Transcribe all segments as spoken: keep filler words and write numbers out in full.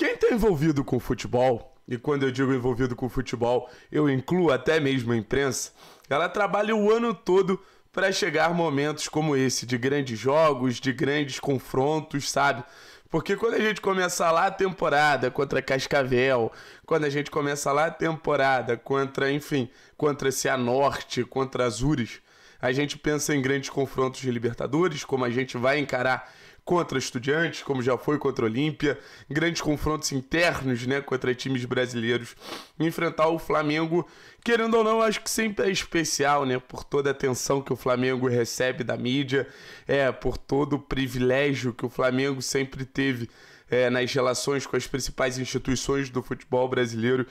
Quem está envolvido com o futebol, e quando eu digo envolvido com o futebol, eu incluo até mesmo a imprensa, ela trabalha o ano todo para chegar momentos como esse, de grandes jogos, de grandes confrontos, sabe? Porque quando a gente começa lá a temporada contra Cascavel, quando a gente começa lá a temporada contra, enfim, contra Cianorte, contra Azures, a gente pensa em grandes confrontos de Libertadores, como a gente vai encarar contra Estudiantes, como já foi contra Olímpia, grandes confrontos internos, né, contra times brasileiros. Enfrentar o Flamengo, querendo ou não, acho que sempre é especial, né, por toda a atenção que o Flamengo recebe da mídia, é, por todo o privilégio que o Flamengo sempre teve é, nas relações com as principais instituições do futebol brasileiro,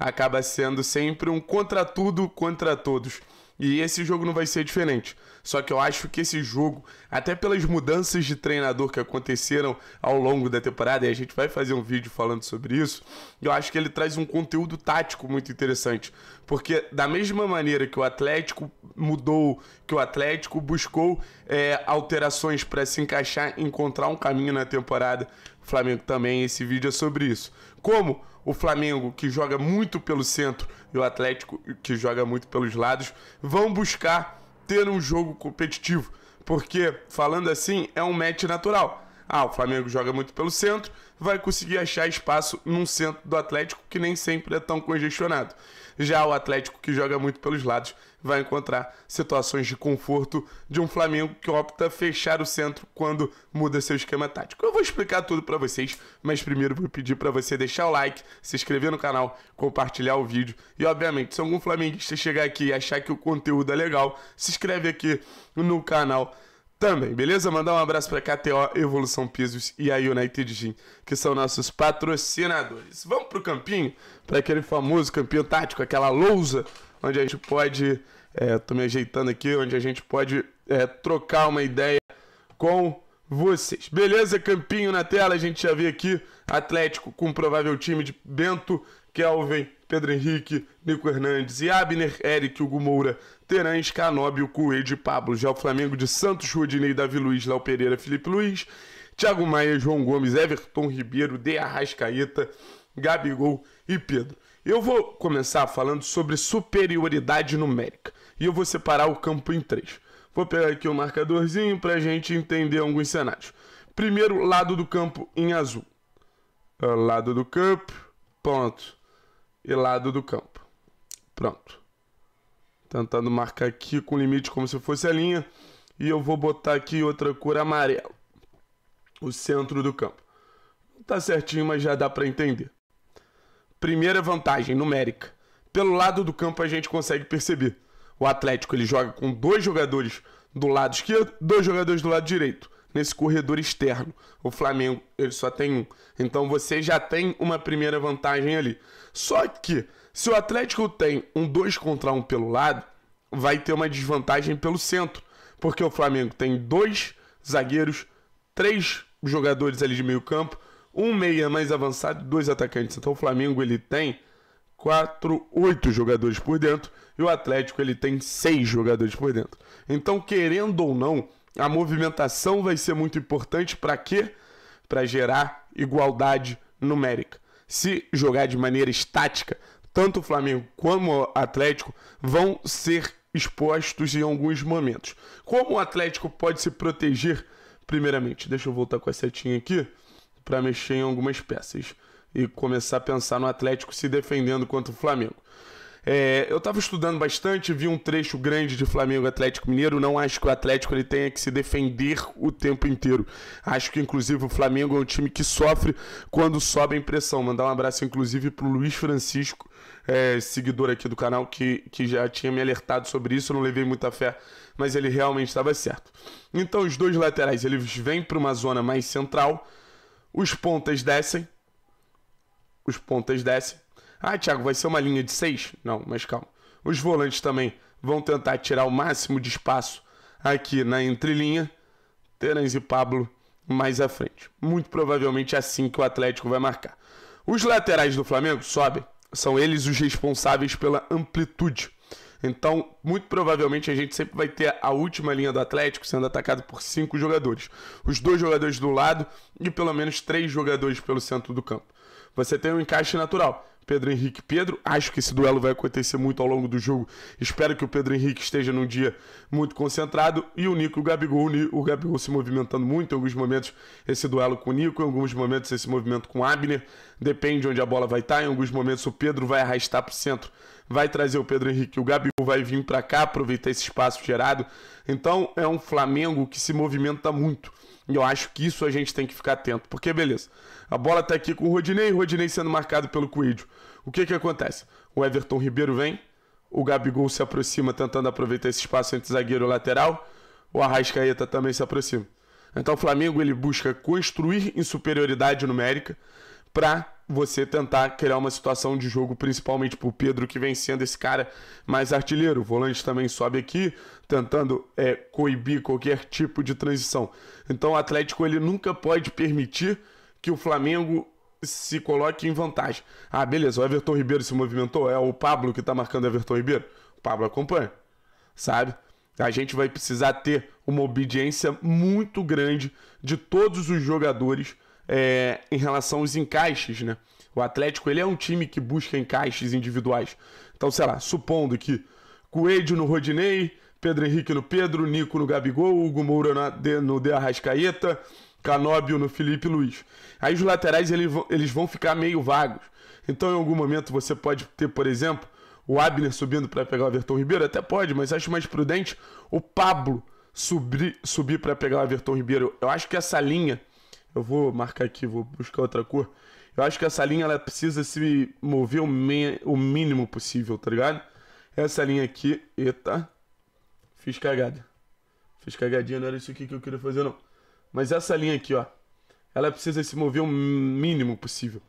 acaba sendo sempre um contra tudo, contra todos. E esse jogo não vai ser diferente. Só que eu acho que esse jogo, até pelas mudanças de treinador que aconteceram ao longo da temporada, e a gente vai fazer um vídeo falando sobre isso, eu acho que ele traz um conteúdo tático muito interessante. Porque da mesma maneira que o Atlético mudou, que o Atlético buscou é, alterações para se encaixar, encontrar um caminho na temporada, o Flamengo também, esse vídeo é sobre isso. Como o Flamengo, que joga muito pelo centro, e o Atlético, que joga muito pelos lados, vão buscar ter um jogo competitivo. Porque, falando assim, é um match natural. Ah, o Flamengo joga muito pelo centro, vai conseguir achar espaço num centro do Atlético que nem sempre é tão congestionado. Já o Atlético, que joga muito pelos lados, vai encontrar situações de conforto de um Flamengo que opta fechar o centro quando muda seu esquema tático. Eu vou explicar tudo para vocês, mas primeiro vou pedir para você deixar o like, se inscrever no canal, compartilhar o vídeo. E, obviamente, se algum flamenguista chegar aqui e achar que o conteúdo é legal, se inscreve aqui no canal também, beleza? Mandar um abraço para K T O, Evolução Pisos e a United Gym, que são nossos patrocinadores. Vamos pro campinho, para aquele famoso campinho tático, aquela lousa, onde a gente pode, é, tô me ajeitando aqui, onde a gente pode é, trocar uma ideia com vocês. Beleza, campinho na tela, a gente já vê aqui, Atlético com um provável time de Bento, Kelvin, Pedro Henrique, Nico Hernández e Abner, Eric, Hugo Moura, Terães, Canóbio, Coelho e Pablo. Já o Flamengo de Santos, Rodinei, Davi Luiz, Léo Pereira, Filipe Luís, Thiago Maia, João Gomes, Everton Ribeiro, de Arrascaeta, Gabigol e Pedro. Eu vou começar falando sobre superioridade numérica e eu vou separar o campo em três. Vou pegar aqui o um marcadorzinho para a gente entender alguns cenários. Primeiro, lado do campo em azul. Lado do campo, ponto. E lado do campo. Pronto. Tentando marcar aqui com limite como se fosse a linha. E eu vou botar aqui outra cor amarela. O centro do campo. Não tá certinho, mas já dá para entender. Primeira vantagem numérica. Pelo lado do campo a gente consegue perceber. O Atlético ele joga com dois jogadores do lado esquerdo, dois jogadores do lado direito. Nesse corredor externo. O Flamengo ele só tem um. Então você já tem uma primeira vantagem ali. Só que se o Atlético tem um dois contra um pelo lado, vai ter uma desvantagem pelo centro. Porque o Flamengo tem dois zagueiros, três jogadores ali de meio campo, um meia mais avançado e dois atacantes. Então o Flamengo ele tem quatro, oito jogadores por dentro e o Atlético ele tem seis jogadores por dentro. Então, querendo ou não, a movimentação vai ser muito importante para quê? Para gerar igualdade numérica. Se jogar de maneira estática, tanto o Flamengo como o Atlético vão ser expostos em alguns momentos. Como o Atlético pode se proteger? Primeiramente, deixa eu voltar com a setinha aqui para mexer em algumas peças e começar a pensar no Atlético se defendendo contra o Flamengo. É, eu estava estudando bastante, vi um trecho grande de Flamengo Atlético Mineiro. Não acho que o Atlético ele tenha que se defender o tempo inteiro. Acho que, inclusive, o Flamengo é um time que sofre quando sobe a pressão. Mandar um abraço, inclusive, para o Luiz Francisco, é, seguidor aqui do canal, que, que já tinha me alertado sobre isso. Eu não levei muita fé, mas ele realmente estava certo. Então, os dois laterais eles vêm para uma zona mais central. Os pontas descem. Os pontas descem. Ah, Thiago, vai ser uma linha de seis? Não, mas calma. Os volantes também vão tentar tirar o máximo de espaço aqui na entrelinha. Terães e Pablo mais à frente. Muito provavelmente é assim que o Atlético vai marcar. Os laterais do Flamengo sobem. São eles os responsáveis pela amplitude. Então, muito provavelmente, a gente sempre vai ter a última linha do Atlético sendo atacada por cinco jogadores. Os dois jogadores do lado e pelo menos três jogadores pelo centro do campo. Você tem um encaixe natural. Pedro Henrique e Pedro, acho que esse duelo vai acontecer muito ao longo do jogo. Espero que o Pedro Henrique esteja num dia muito concentrado. E o Nico, o Gabigol, o Gabigol se movimentando muito. Em alguns momentos esse duelo com o Nico, em alguns momentos esse movimento com o Abner. Depende onde a bola vai estar. Em alguns momentos o Pedro vai arrastar para o centro, vai trazer o Pedro Henrique. O Gabigol vai vir para cá, aproveitar esse espaço gerado. Então é um Flamengo que se movimenta muito. E eu acho que isso a gente tem que ficar atento. Porque, beleza, a bola tá aqui com o Rodinei, o Rodinei sendo marcado pelo Coelho. O que que acontece? O Everton Ribeiro vem, o Gabigol se aproxima tentando aproveitar esse espaço entre zagueiro e lateral, o Arrascaeta também se aproxima. Então o Flamengo ele busca construir em superioridade numérica para você tentar criar uma situação de jogo, principalmente para o Pedro, que vem sendo esse cara mais artilheiro. O volante também sobe aqui, tentando é, coibir qualquer tipo de transição. Então o Atlético ele nunca pode permitir que o Flamengo se coloque em vantagem. Ah, beleza, o Everton Ribeiro se movimentou, é o Pablo que está marcando o Everton Ribeiro. O Pablo acompanha, sabe? A gente vai precisar ter uma obediência muito grande de todos os jogadores É, em relação aos encaixes, né? O Atlético, ele é um time que busca encaixes individuais. Então, sei lá, supondo que Coelho no Rodinei, Pedro Henrique no Pedro, Nico no Gabigol, Hugo Moura na, de, no De Arrascaeta, Canóbio no Filipe Luís. Aí os laterais, ele, eles vão ficar meio vagos. Então, em algum momento, você pode ter, por exemplo, o Abner subindo para pegar o Everton Ribeiro. Até pode, mas acho mais prudente o Pablo subir, subir para pegar o Everton Ribeiro. Eu acho que essa linha... Eu vou marcar aqui, vou buscar outra cor. Eu acho que essa linha ela precisa se mover o, me... o mínimo possível, tá ligado? Essa linha aqui, eita, fiz cagada. Fiz cagadinha, não era isso aqui que eu queria fazer, não. Mas essa linha aqui, ó, ela precisa se mover o mínimo possível.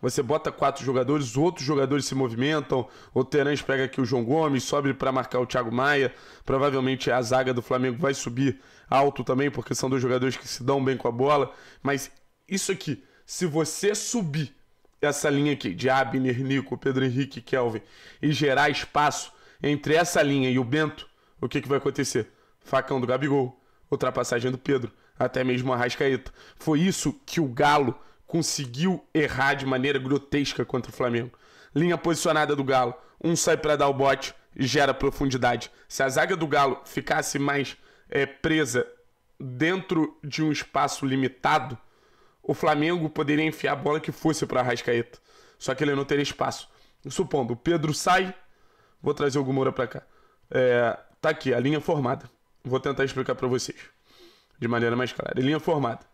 Você bota quatro jogadores, outros jogadores se movimentam. O Terães pega aqui o João Gomes, sobe para marcar o Thiago Maia. Provavelmente a zaga do Flamengo vai subir alto também, porque são dois jogadores que se dão bem com a bola. Mas isso aqui, se você subir essa linha aqui de Abner, Nico, Pedro Henrique, Kelvin, e gerar espaço entre essa linha e o Bento, o que, que vai acontecer? Facão do Gabigol, ultrapassagem do Pedro, até mesmo a Arrascaeta. Foi isso que o Galo conseguiu errar de maneira grotesca contra o Flamengo. Linha posicionada do Galo. Um sai para dar o bote, gera profundidade. Se a zaga do Galo ficasse mais é, presa dentro de um espaço limitado, o Flamengo poderia enfiar a bola que fosse para Arrascaeta. Só que ele não teria espaço. Supondo, o Pedro sai. Vou trazer o Gumura para cá. É, tá aqui, a linha formada. Vou tentar explicar para vocês de maneira mais clara. Linha formada.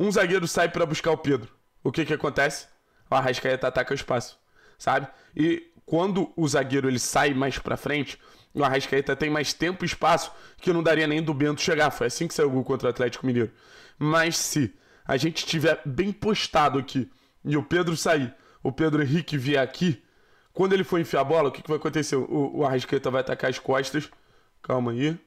Um zagueiro sai para buscar o Pedro. O que que acontece? O Arrascaeta ataca o espaço, sabe? E quando o zagueiro ele sai mais para frente, o Arrascaeta tem mais tempo e espaço que não daria nem do Bento chegar. Foi assim que saiu o gol contra o Atlético Mineiro. Mas se a gente estiver bem postado aqui e o Pedro sair, o Pedro Henrique vier aqui, quando ele for enfiar a bola, o que que vai acontecer? O, o Arrascaeta vai atacar as costas. Calma aí.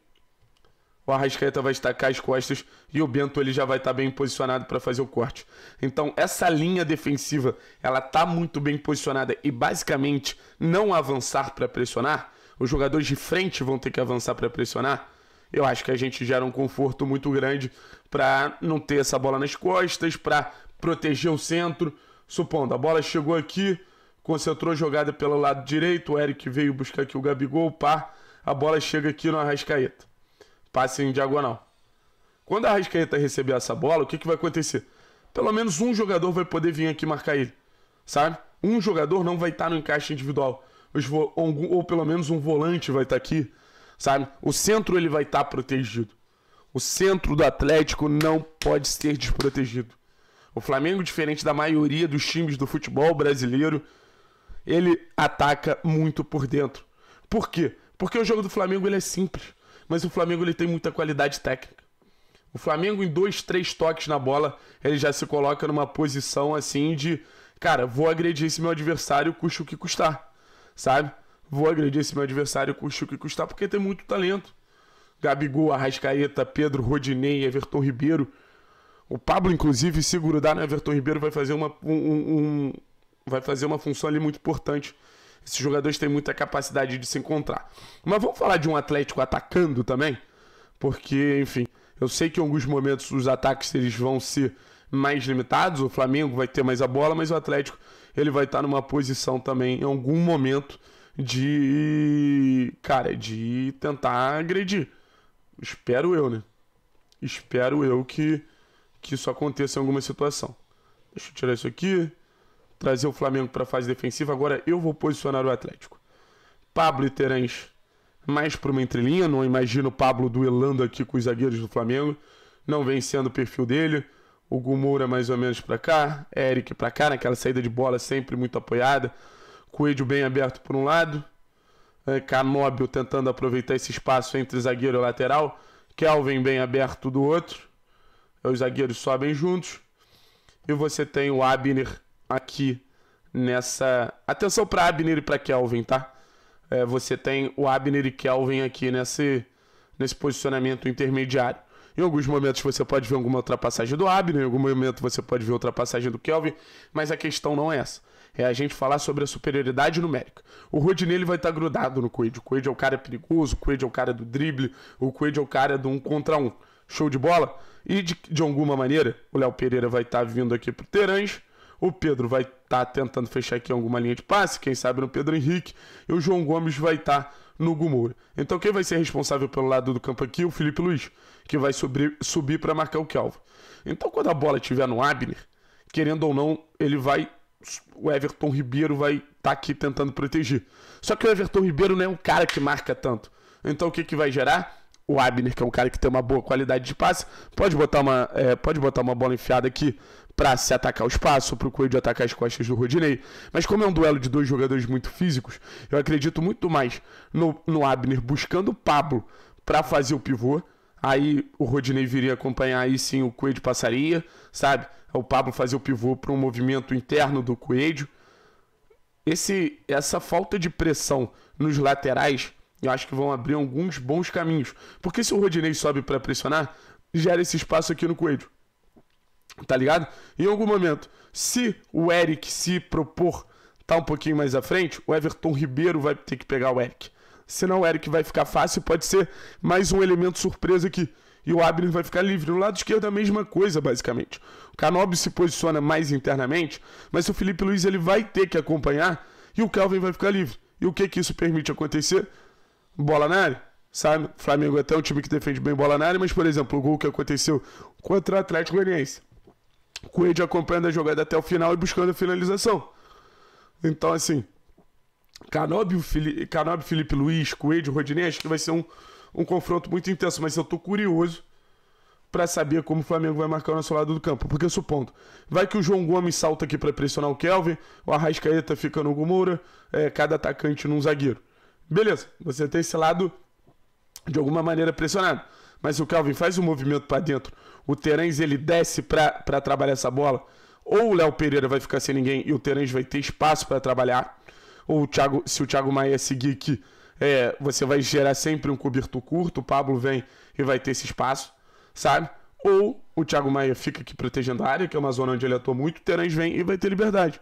O Arrascaeta vai estacar as costas e o Bento ele já vai estar bem posicionado para fazer o corte. Então essa linha defensiva, ela está muito bem posicionada e basicamente não avançar para pressionar, os jogadores de frente vão ter que avançar para pressionar, eu acho que a gente gera um conforto muito grande para não ter essa bola nas costas, para proteger o centro. Supondo, a bola chegou aqui, concentrou a jogada pelo lado direito, o Eric veio buscar aqui o Gabigol, pá, a bola chega aqui no Arrascaeta. Passe em diagonal. Quando a Arrascaeta receber essa bola, o que, que vai acontecer? Pelo menos um jogador vai poder vir aqui marcar ele, sabe? Um jogador não vai estar no encaixe individual. Os vo... Ou pelo menos um volante vai estar aqui, sabe? O centro ele vai estar protegido. O centro do Atlético não pode ser desprotegido. O Flamengo, diferente da maioria dos times do futebol brasileiro, ele ataca muito por dentro. Por quê? Porque o jogo do Flamengo ele é simples. Mas o Flamengo ele tem muita qualidade técnica. O Flamengo, em dois, três toques na bola, ele já se coloca numa posição assim de... Cara, vou agredir esse meu adversário, custa o que custar, sabe? Vou agredir esse meu adversário, custa o que custar, porque tem muito talento. Gabigol, Arrascaeta, Pedro, Rodinei, Everton Ribeiro. O Pablo, inclusive, se grudar no Everton Ribeiro, vai fazer uma, um, um, vai fazer uma função ali muito importante Esses jogadores têm muita capacidade de se encontrar. Mas vamos falar de um Atlético atacando também? Porque, enfim, eu sei que em alguns momentos os ataques eles vão ser mais limitados. O Flamengo vai ter mais a bola, mas o Atlético ele vai estar numa posição também, em algum momento, de... Cara, de tentar agredir. Espero eu, né? Espero eu que, que isso aconteça em alguma situação. Deixa eu tirar isso aqui. Trazer o Flamengo para a fase defensiva. Agora eu vou posicionar o Atlético. Pablo e Terães mais para uma entrelinha. Não imagino o Pablo duelando aqui com os zagueiros do Flamengo. Não vem sendo o perfil dele. O Gumura mais ou menos para cá. Eric para cá. Naquela saída de bola sempre muito apoiada. Coelho bem aberto por um lado. Canóbio tentando aproveitar esse espaço entre zagueiro e lateral. Kelvin bem aberto do outro. Os zagueiros sobem juntos. E você tem o Abner aqui nessa... Atenção para Abner e para Kelvin, tá? É, você tem o Abner e Kelvin aqui nesse, nesse posicionamento intermediário. Em alguns momentos você pode ver alguma ultrapassagem do Abner, em algum momento você pode ver ultrapassagem do Kelvin, mas a questão não é essa. É a gente falar sobre a superioridade numérica. O Rodinei ele vai estar grudado no Coelho. O Coelho é o cara perigoso, o Coelho é o cara do drible, o Coelho é o cara do um contra um. Show de bola? E de, de alguma maneira, o Léo Pereira vai estar vindo aqui pro Terães. O Pedro vai estar tentando fechar aqui alguma linha de passe, quem sabe no Pedro Henrique. E o João Gomes vai estar no Gumura. Então quem vai ser responsável pelo lado do campo aqui? O Filipe Luís, que vai subir, subir para marcar o Kelvin. Então quando a bola estiver no Abner, querendo ou não, ele vai... O Everton Ribeiro vai estar aqui tentando proteger. Só que o Everton Ribeiro não é um cara que marca tanto. Então o que, que vai gerar? O Abner, que é um cara que tem uma boa qualidade de passe, pode botar uma, é, pode botar uma bola enfiada aqui para se atacar o espaço, para o Coelho atacar as costas do Rodinei. Mas como é um duelo de dois jogadores muito físicos, eu acredito muito mais no, no Abner buscando o Pablo para fazer o pivô. Aí o Rodinei viria acompanhar, aí sim o Coelho passaria, sabe? O Pablo fazer o pivô para um movimento interno do Coelho. Esse, essa falta de pressão nos laterais... Eu acho que vão abrir alguns bons caminhos. Porque se o Rodinei sobe para pressionar, gera esse espaço aqui no Coelho. Tá ligado? Em algum momento, se o Eric se propor tá um pouquinho mais à frente, o Everton Ribeiro vai ter que pegar o Eric. Senão o Eric vai ficar fácil, pode ser mais um elemento surpresa aqui. E o Abner vai ficar livre. No lado esquerdo é a mesma coisa, basicamente. O Canóbio se posiciona mais internamente, mas o Filipe Luís ele vai ter que acompanhar e o Kelvin vai ficar livre. E o que, que isso permite acontecer? Bola na área, sabe? O Flamengo é até um time que defende bem bola na área, mas, por exemplo, o gol que aconteceu contra o Atlético Goianiense. Coelho acompanhando a jogada até o final e buscando a finalização. Então, assim, Canóbio, Fili Canóbio Filipe Luís, Coelho, Rodinei, acho que vai ser um, um confronto muito intenso, mas eu tô curioso para saber como o Flamengo vai marcar o nosso lado do campo. Porque supondo, vai que o João Gomes salta aqui para pressionar o Kelvin, o Arrascaeta fica no Gumura, é, cada atacante num zagueiro. Beleza, você tem esse lado de alguma maneira pressionado. Mas o Kelvin faz um movimento para dentro. O Terães, ele desce para trabalhar essa bola. Ou o Léo Pereira vai ficar sem ninguém e o Terães vai ter espaço para trabalhar. Ou o Thiago, se o Thiago Maia seguir aqui, é, você vai gerar sempre um cobertor curto. O Pablo vem e vai ter esse espaço, sabe? Ou o Thiago Maia fica aqui protegendo a área, que é uma zona onde ele atua muito. O Terães vem e vai ter liberdade.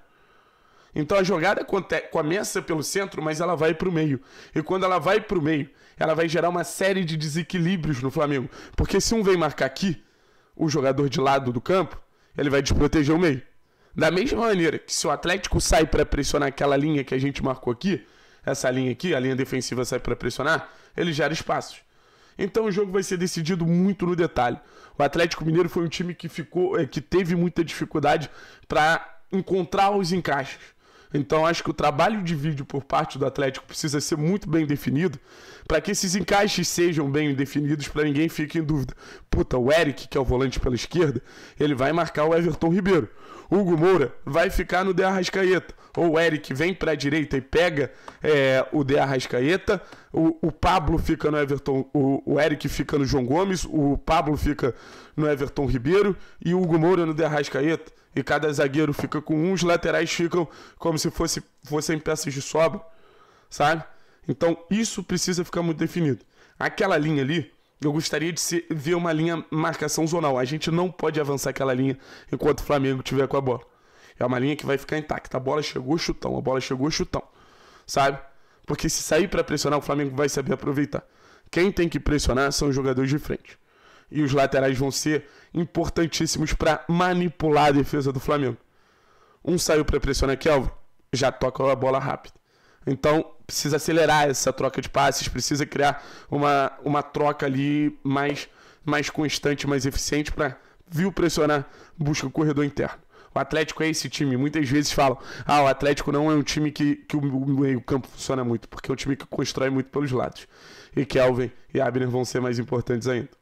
Então a jogada começa pelo centro, mas ela vai para o meio. E quando ela vai para o meio, ela vai gerar uma série de desequilíbrios no Flamengo. Porque se um vem marcar aqui, o jogador de lado do campo, ele vai desproteger o meio. Da mesma maneira que se o Atlético sai para pressionar aquela linha que a gente marcou aqui, essa linha aqui, a linha defensiva sai para pressionar, ele gera espaços. Então o jogo vai ser decidido muito no detalhe. O Atlético Mineiro foi um time que, ficou, que teve muita dificuldade para encontrar os encaixes. Então acho que o trabalho de vídeo por parte do Atlético precisa ser muito bem definido para que esses encaixes sejam bem definidos, para ninguém fique em dúvida. Puta, o Eric, que é o volante pela esquerda, ele vai marcar o Everton Ribeiro. O Hugo Moura vai ficar no de Arrascaeta. Ou o Eric vem para a direita e pega é, o de Arrascaeta. O, o Pablo fica no Everton... O, o Eric fica no João Gomes. O Pablo fica no Everton Ribeiro. E o Hugo Moura no de Arrascaeta. E cada zagueiro fica com um, os laterais ficam como se fosse, fossem peças de sobra, sabe? Então isso precisa ficar muito definido. Aquela linha ali, eu gostaria de ser, ver uma linha marcação zonal. A gente não pode avançar aquela linha enquanto o Flamengo tiver com a bola. É uma linha que vai ficar intacta. A bola chegou, chutão. A bola chegou, chutão. sabe? Porque se sair para pressionar, o Flamengo vai saber aproveitar. Quem tem que pressionar são os jogadores de frente. E os laterais vão ser importantíssimos para manipular a defesa do Flamengo. Um saiu para pressionar Kelvin, já toca a bola rápido. Então, precisa acelerar essa troca de passes, precisa criar uma, uma troca ali mais, mais constante, mais eficiente para, viu, pressionar, busca o corredor interno. O Atlético é esse time. Muitas vezes falam, ah, o Atlético não é um time que, que o meio-campo funciona muito, porque é um time que constrói muito pelos lados. E Kelvin e Abner vão ser mais importantes ainda.